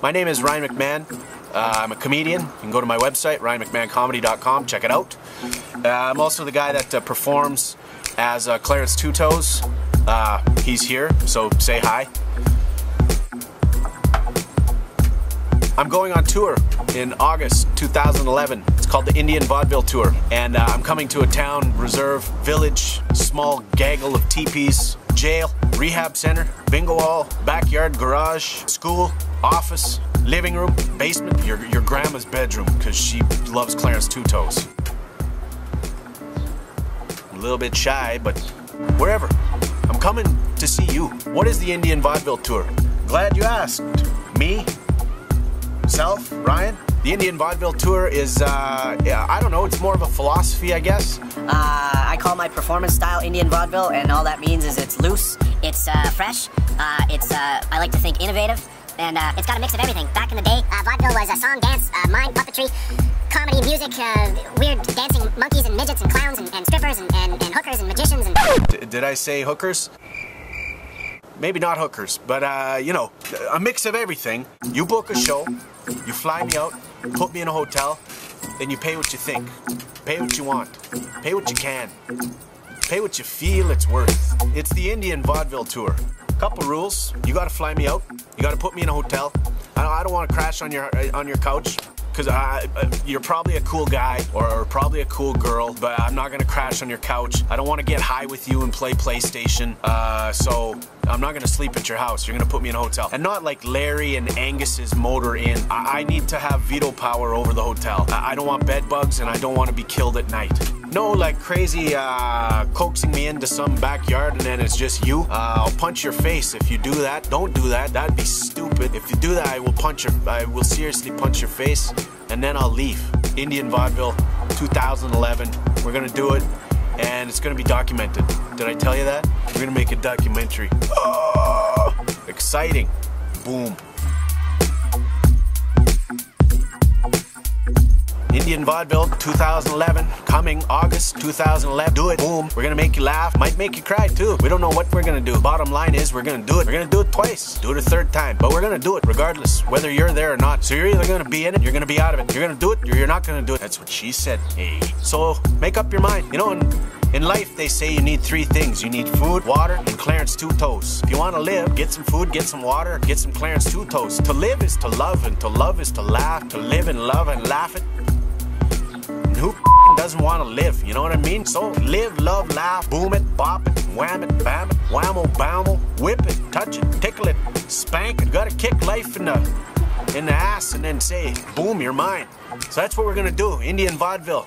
My name is Ryan McMahon. I'm a comedian. You can go to my website, ryanmcmahoncomedy.com, check it out. I'm also the guy that performs as Clarence Two Toes. He's here, so say hi. I'm going on tour in August 2011. It's called the Indian Vaudeville Tour, and I'm coming to a town, reserve, village, small gaggle of teepees, jail, rehab center, bingo hall, backyard, garage, school, office, living room, basement, your grandma's bedroom, because she loves Clarence Two Toes. I'm a little bit shy, but wherever. I'm coming to see you. What is the Indian Vaudeville Tour? Glad you asked. Me? Self, Ryan. The Indian Vaudeville Tour is, yeah, I don't know, it's more of a philosophy, I guess. I call my performance style Indian Vaudeville, and all that means is it's loose, it's fresh, it's, I like to think, innovative, and it's got a mix of everything. Back in the day, Vaudeville was a song, dance, mime, puppetry, comedy, music, weird dancing monkeys and midgets and clowns and strippers and hookers and magicians and... Did I say hookers? Maybe not hookers, but, you know, a mix of everything. You book a show, you fly me out, put me in a hotel, and you pay what you think. Pay what you want. Pay what you can. Pay what you feel it's worth. It's the Indian Vaudeville Tour. Couple rules. You gotta fly me out. You gotta put me in a hotel. I don't want to crash on your couch, because you're probably a cool guy or probably a cool girl, but I'm not gonna crash on your couch. I don't want to get high with you and play PlayStation, so I'm not gonna sleep at your house. You're gonna put me in a hotel. And not like Larry and Angus's Motor Inn. I need to have veto power over the hotel. I don't want bed bugs, and I don't want to be killed at night. No, like crazy coaxing me into some backyard and then it's just you. I'll punch your face if you do that. Don't do that. That'd be stupid. If you do that, I will seriously punch your face, and then I'll leave. Indian Vaudeville 2011. We're gonna do it, and it's gonna be documented. Did I tell you that? We're gonna make a documentary. Oh, exciting. Boom. Indian Vaudeville 2011, coming August 2011. Do it, boom. We're gonna make you laugh, might make you cry too. We don't know what we're gonna do. Bottom line is we're gonna do it. We're gonna do it twice, do it a third time, but we're gonna do it regardless, whether you're there or not. So you're either gonna be in it, you're gonna be out of it. You're gonna do it, or you're not gonna do it. That's what she said. Hey. So make up your mind. You know, in life they say you need three things. You need food, water, and Clarence Two Toes. If you wanna live, get some food, get some water, get some Clarence Two Toes. To live is to love, and to love is to laugh. To live and love and laugh it. Who doesn't want to live, you know what I mean? So live, love, laugh, boom it, bop it, wham it, bam it, whammo, bammo, whip it, touch it, tickle it, spank it. Gotta kick life in the ass and then say, boom, you're mine. So that's what we're gonna do, Indian Vaudeville.